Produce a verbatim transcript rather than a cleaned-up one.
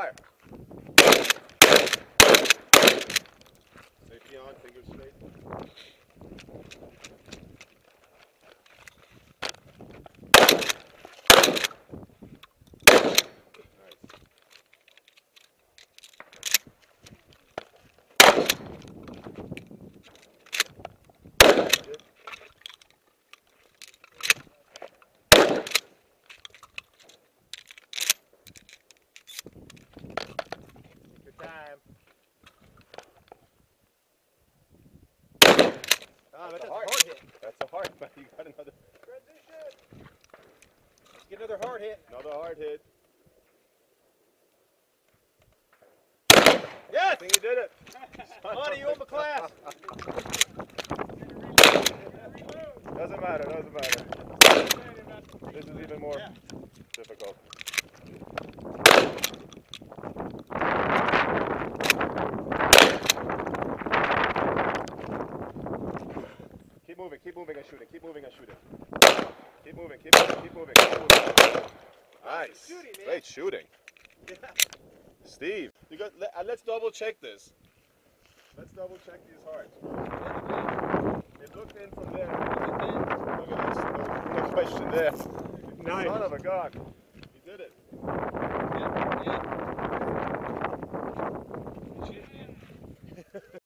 Fire. Safety on, fingers straight. That's, that's a hard, hard hit. That's a hard, but you got another. Transition! Let's get another hard hit. Another hard hit. Yes! I think you did it. Monty, you own the class. Doesn't matter, doesn't matter. This is even more yeah. difficult. Keep moving and shooting, keep moving and shooting. Keep moving, keep moving, keep moving, keep moving. Nice. Shooting, great shooting. Yeah. Steve, you got, let, uh, let's double check this. Let's double check these hearts. It looked in from there. Look at this. No question there. Nice. Son of a god. You did it. Yeah, yeah.